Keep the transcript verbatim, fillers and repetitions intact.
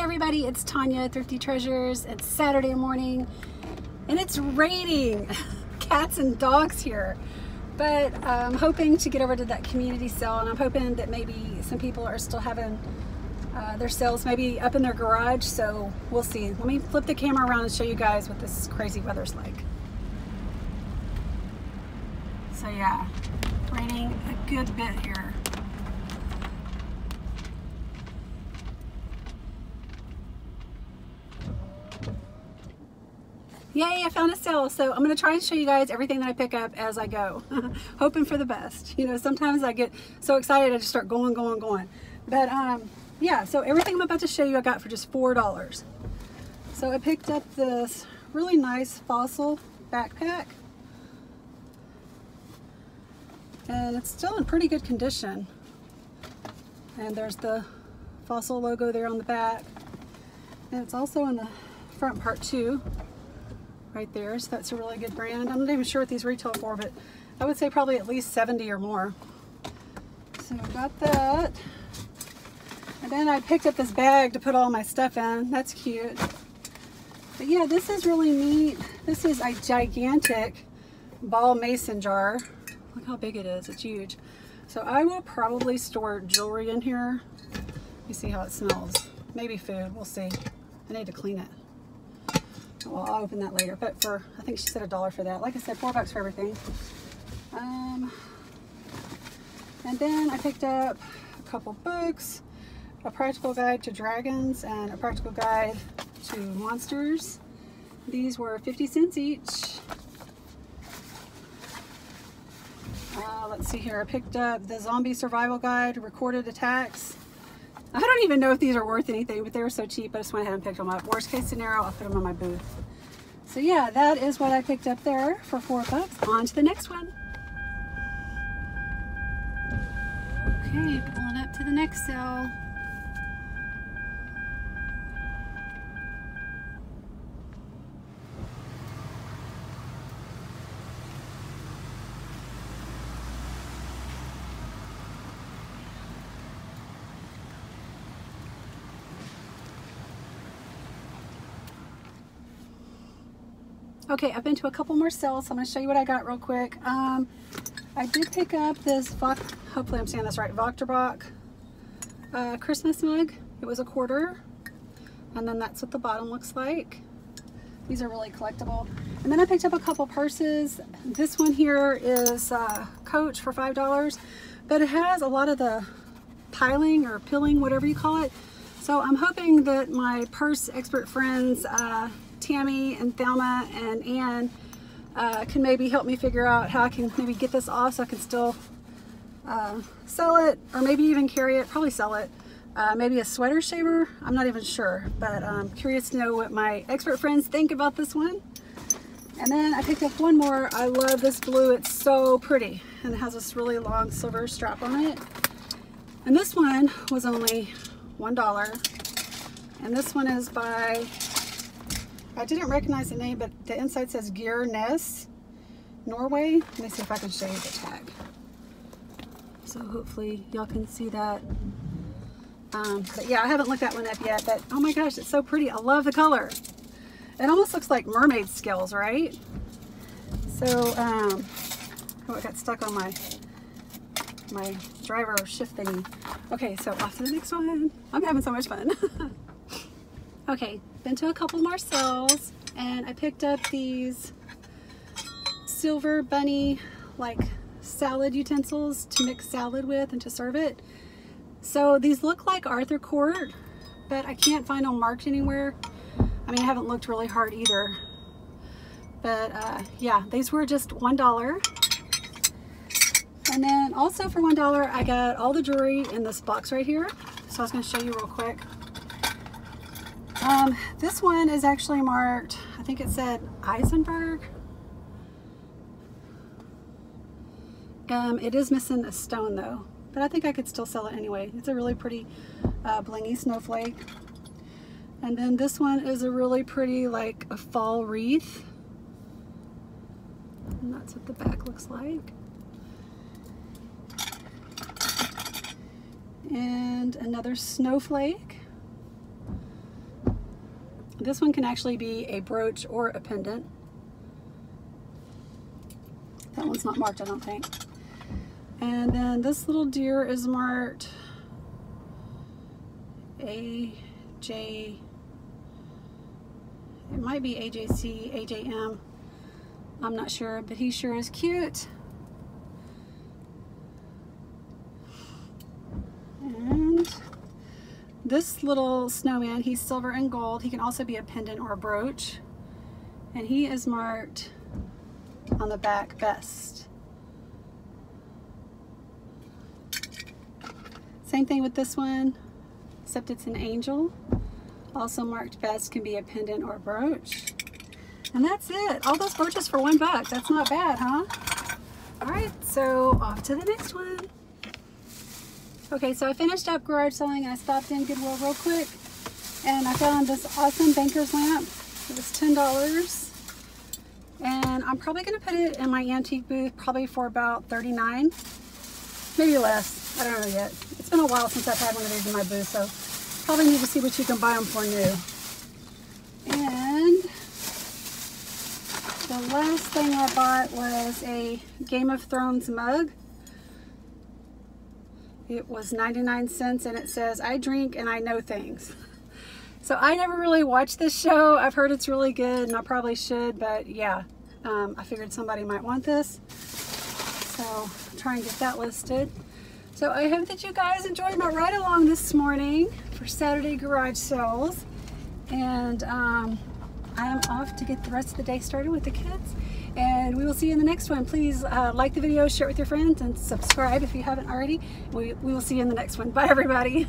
Hey everybody, it's Tanya, Thrifty Treasures. It's Saturday morning and it's raining. Cats and dogs here. But I'm hoping to get over to that community sale, and I'm hoping that maybe some people are still having uh, their sales maybe up in their garage, so we'll see. Let me flip the camera around and show you guys what this crazy weather's like. So yeah, raining a good bit here. Yay, I found a sale. So I'm going to try and show you guys everything that I pick up as I go. Hoping for the best. You know, sometimes I get so excited I just start going, going, going. But um, yeah, so everything I'm about to show you I got for just four dollars. So I picked up this really nice Fossil backpack. And it's still in pretty good condition. And there's the Fossil logo there on the back. And it's also in the front part too. Right there, so that's a really good brand. I'm not even sure what these retail for, but I would say probably at least seventy or more. So I got that. And then I picked up this bag to put all my stuff in. That's cute. But yeah, this is really neat. This is a gigantic ball mason jar. Look how big it is, it's huge. So I will probably store jewelry in here. Let me see how it smells. Maybe food, we'll see. I need to clean it. Well, I'll open that later, but for, I think she said a dollar for that. Like I said, four bucks for everything. Um, and then I picked up a couple books, a practical guide to dragons and a practical guide to monsters. These were fifty cents each. Uh, let's see here. I picked up the zombie survival guide, recorded attacks. I don't even know if these are worth anything, but they were so cheap I just went ahead and picked them up. Worst case scenario, I'll put them on my booth. So yeah, that is what I picked up there for four bucks. On to the next one. Okay, pulling up to the next sale. Okay, I've been to a couple more sales, so I'm going to show you what I got real quick. Um, I did pick up this, hopefully I'm saying this right, Vokterbach uh, Christmas mug. It was a quarter, and then that's what the bottom looks like. These are really collectible. And then I picked up a couple purses. This one here is uh, Coach for five dollars, but it has a lot of the piling or pilling, whatever you call it. So I'm hoping that my purse expert friends, uh, Tammy and Thelma and Anne uh, can maybe help me figure out how I can maybe get this off so I can still uh, sell it, or maybe even carry it, probably sell it. Uh, maybe a sweater shaver, I'm not even sure, but I'm curious to know what my expert friends think about this one. And then I picked up one more. I love this blue, it's so pretty, and it has this really long silver strap on it. And this one was only one dollar, and this one is by, I didn't recognize the name, but the inside says Geirnes, Norway. Let me see if I can show you the tag. So hopefully y'all can see that. Um, but yeah, I haven't looked that one up yet, but oh my gosh, it's so pretty. I love the color. It almost looks like mermaid scales, right? So, um, oh, it got stuck on my, my driver shift thingy. Okay, so off to the next one. I'm having so much fun. Okay, been to a couple more sales, and I picked up these silver bunny like salad utensils to mix salad with and to serve it. So these look like Arthur Court, but I can't find them marked anywhere. I mean, I haven't looked really hard either. But uh, yeah, these were just one dollar. And then also for one dollar, I got all the jewelry in this box right here. So I was gonna show you real quick. Um, this one is actually marked, I think it said Eisenberg. Um, it is missing a stone though, but I think I could still sell it anyway. It's a really pretty uh, blingy snowflake. And then this one is a really pretty, like a fall wreath. And that's what the back looks like. And another snowflake. This one can actually be a brooch or a pendant. That one's not marked, I don't think. And then this little deer is marked A J. It might be A J C, A J M. I'm not sure, but he sure is cute. And this little snowman, he's silver and gold. He can also be a pendant or a brooch. And he is marked on the back best. Same thing with this one, except it's an angel. Also marked best, can be a pendant or a brooch. And that's it. All those brooches for one buck. That's not bad, huh? All right, so off to the next one. Okay, so I finished up garage selling and I stopped in Goodwill real quick and I found this awesome banker's lamp. It was ten dollars. And I'm probably gonna put it in my antique booth probably for about thirty-nine, maybe less, I don't know yet. It's been a while since I've had one of these in my booth, so probably need to see what you can buy them for new. And the last thing I bought was a Game of Thrones mug. It was ninety-nine cents and it says, "I drink and I know things." So I never really watched this show. I've heard it's really good and I probably should, but yeah, um, I figured somebody might want this. So I'll try and get that listed. So I hope that you guys enjoyed my ride along this morning for Saturday garage sales. And um, I am off to get the rest of the day started with the kids. And we will see you in the next one. Please uh, like the video, share it with your friends, and subscribe if you haven't already. We, we will see you in the next one. Bye, everybody.